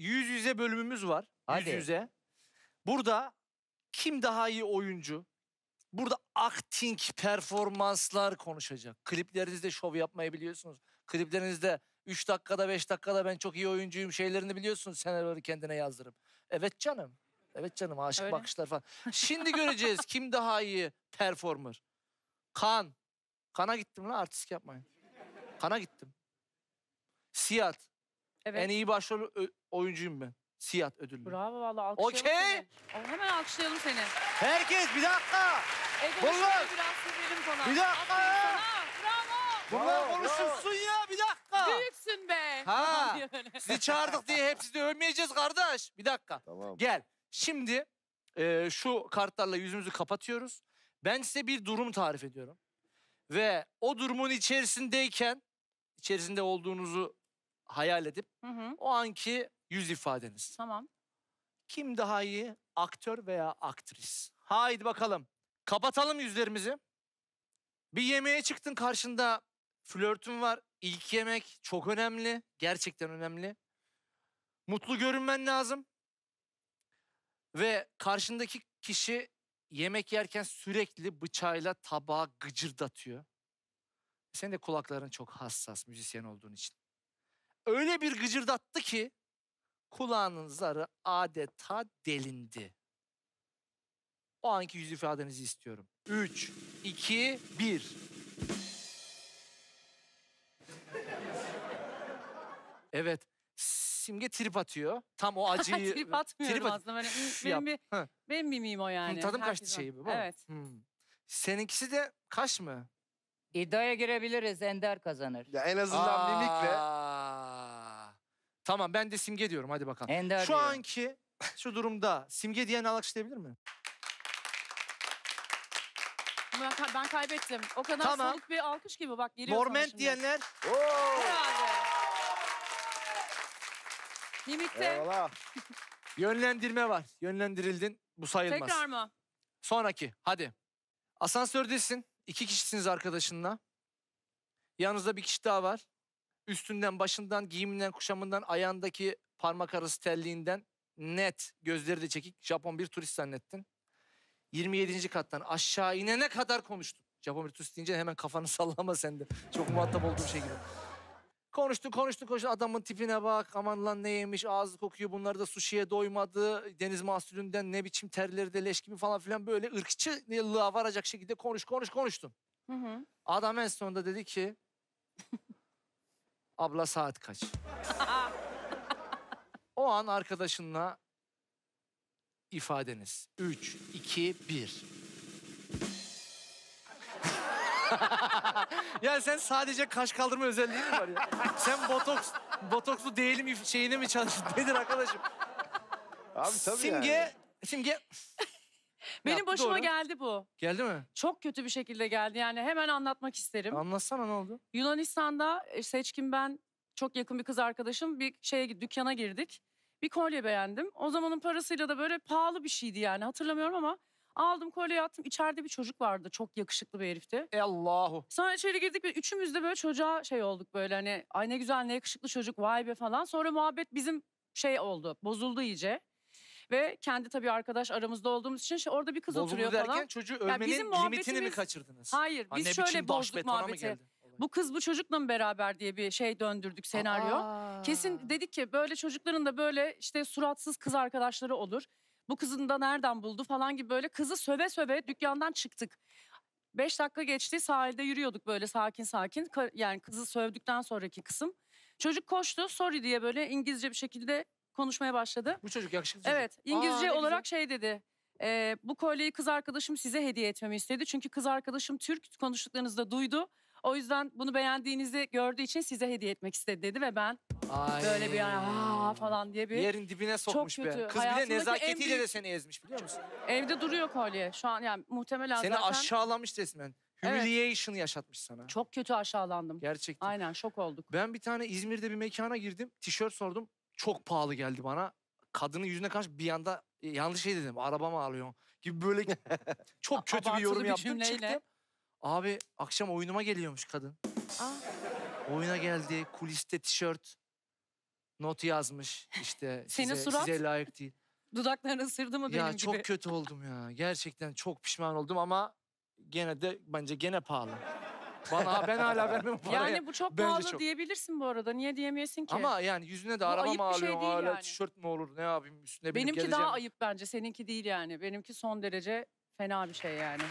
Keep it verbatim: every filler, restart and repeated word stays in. yüz yüze bölümümüz var. Hadi. Yüz yüze. Burada kim daha iyi oyuncu? Burada acting, performanslar konuşacak. Kliplerinizde şov yapmayı biliyorsunuz. Kliplerinizde üç dakikada beş dakikada ben çok iyi oyuncuyum şeylerini biliyorsunuz. Senaryoları kendine yazdırıp. Evet canım. Evet canım aşık öyle bakışlar falan. Şimdi göreceğiz kim daha iyi performer. Kan. Kana gittim lan, artist yapmayın. Kana gittim. Siyat. Evet. En iyi başrol oyuncuyum ben. Siyat ödüllü. Bravo vallahi alkışlayalım okay seni. Hemen alkışlayalım seni. Herkes bir dakika. Ego biraz severim sana. Bir dakika. Bravo. Bunlar konuşursun ya bir dakika. Büyüksün be. Ha. Sizi çağırdık diye hepsi de ölmeyeceğiz kardeş. Bir dakika. Tamam. Gel. Şimdi e, şu kartlarla yüzümüzü kapatıyoruz. Ben size bir durum tarif ediyorum. Ve o durumun içerisindeyken içerisinde olduğunuzu hayal edip hı hı. o anki yüz ifadeniz. Tamam. Kim daha iyi aktör veya aktris? Haydi bakalım. Kapatalım yüzlerimizi. Bir yemeğe çıktın, karşında flörtün var. İlk yemek çok önemli. Gerçekten önemli. Mutlu görünmen lazım. Ve karşındaki kişi yemek yerken sürekli bıçağıyla tabağı gıcırdatıyor. Senin de kulakların çok hassas müzisyen olduğun için. Öyle bir gıcırdattı ki kulağının zarı adeta delindi. O anki yüz ifadenizi istiyorum. üç, iki, bir. Evet. Simge trip atıyor. Tam o acıyı... trip atmıyorum trip at aslında. Böyle, benim, bir, benim bir mimim o yani. Hı, tadım kaçtı şeyi bu. Evet. Hmm. Seninkisi de kaş mı? İddiaya girebiliriz. Ender kazanır. Ya en azından Aa. mimikle... Tamam ben de Simge diyorum, hadi bakalım. Ender şu diyor. Anki şu durumda Simge diyen alkışlayabilir mi? Murat ben kaybettim. O kadar tamam. soğuk bir alkış gibi bak geliyor. Morment diyenler. Herhalde. Mimikte. Yönlendirme var. Yönlendirildin. Bu sayılmaz. Tekrar mı? Sonraki. Hadi. Asansördesin. İki kişisiniz arkadaşınla. Yanınızda bir kişi daha var. Üstünden, başından, giyiminden, kuşamından, ayağındaki parmak arası telliğinden net, gözleri de çekik, Japon bir turist zannettin. yirmi yedinci kattan aşağı inene kadar konuştun. Japon bir turist deyince hemen kafanı sallama sen de. Çok muhatap olduğum şey gibi. Konuştun, konuştun, konuştun. Adamın tipine bak, aman lan ne yemiş, ağzı kokuyor, bunları da suşiye doymadı, deniz mahsulünden ne biçim terleri de leş gibi falan filan, böyle ırkçılığa varacak şekilde konuş, konuş, konuştun. Hı hı. Adam en sonunda dedi ki... Abla saat kaç? O an arkadaşınla ifadeniz. üç, iki, bir. Ya sen sadece kaş kaldırma özelliği mi var ya? Sen botoks, botokslu değilim şeyine mi çalıştın? Nedir arkadaşım? Abi tabii Simge, yani. Simge... Benim yaptı başıma doğru. geldi bu. Geldi mi? Çok kötü bir şekilde geldi yani, hemen anlatmak isterim. Anlatsana, ne oldu? Yunanistan'da Seçkin, ben çok yakın bir kız arkadaşım bir şeye, dükkana girdik. Bir kolye beğendim. O zamanın parasıyla da böyle pahalı bir şeydi yani, hatırlamıyorum ama aldım kolyeyi, attım. İçeride bir çocuk vardı, çok yakışıklı bir herifti. Allahu. Sonra içeri girdik ve üçümüz de böyle çocuğa şey olduk böyle, hani ay ne güzel ne yakışıklı çocuk, vay be falan. Sonra muhabbet bizim şey oldu, bozuldu iyice. Ve kendi tabii arkadaş aramızda olduğumuz için şey, orada bir kız bozuldu oturuyor falan. Çocuğu ölmenin yani limitini mi kaçırdınız? Hayır, biz anne şöyle bozduk muhabbeti. Bu kız bu çocukla mı beraber diye bir şey döndürdük, senaryo. Aa. Kesin dedik ki böyle çocukların da böyle işte suratsız kız arkadaşları olur. Bu kızın da nereden buldu falan gibi, böyle kızı söve söve dükkandan çıktık. Beş dakika geçti, sahilde yürüyorduk böyle sakin sakin. Yani kızı sövdükten sonraki kısım. Çocuk koştu, sorry diye böyle İngilizce bir şekilde... konuşmaya başladı. Bu çocuk yakışıklı çocuk. Evet. İngilizce Aa, olarak güzel. şey dedi. E, bu kolyeyi kız arkadaşım size hediye etmemi istedi. Çünkü kız arkadaşım Türk, konuştuklarınızda duydu. O yüzden bunu beğendiğinizi gördüğü için size hediye etmek istedi dedi ve ben Ay. böyle bir aa falan diye bir... Yerin dibine sokmuş be. Kötü. Kız bile nezaketiyle büyük... de seni ezmiş, biliyor musun? Evde duruyor kolye. Şu an yani muhtemelen seni zaten... Seni aşağılamış resmen. Humiliation'ı evet. yaşatmış sana. Çok kötü aşağılandım. Gerçekten. Aynen, şok olduk. Ben bir tane İzmir'de bir mekana girdim. Tişört sordum. Çok pahalı geldi bana. Kadının yüzüne karşı bir anda yanlış şey dedim. Arabamı alıyorsun gibi böyle çok kötü bir yorum bir yaptım. Çıktım. Abi akşam oyunuma geliyormuş kadın. Aa. Oyuna geldi. Kuliste tişört. not yazmış işte size, size layık değil. Dudaklarını ısırdı mı benim gibi? Ya çok kötü oldum ya. Gerçekten çok pişman oldum ama gene de bence gene pahalı. Bana ben hala vermem paraya. Yani bu çok bence pahalı çok. Diyebilirsin bu arada. Niye diyemeyesin ki? Ama yani yüzüne de araba mı alıyorum? Şey yani. Tişört mü olur? Ne yapayım üstüne binip geleceğim. Benimki daha ayıp bence. Seninki değil yani. Benimki son derece fena bir şey yani.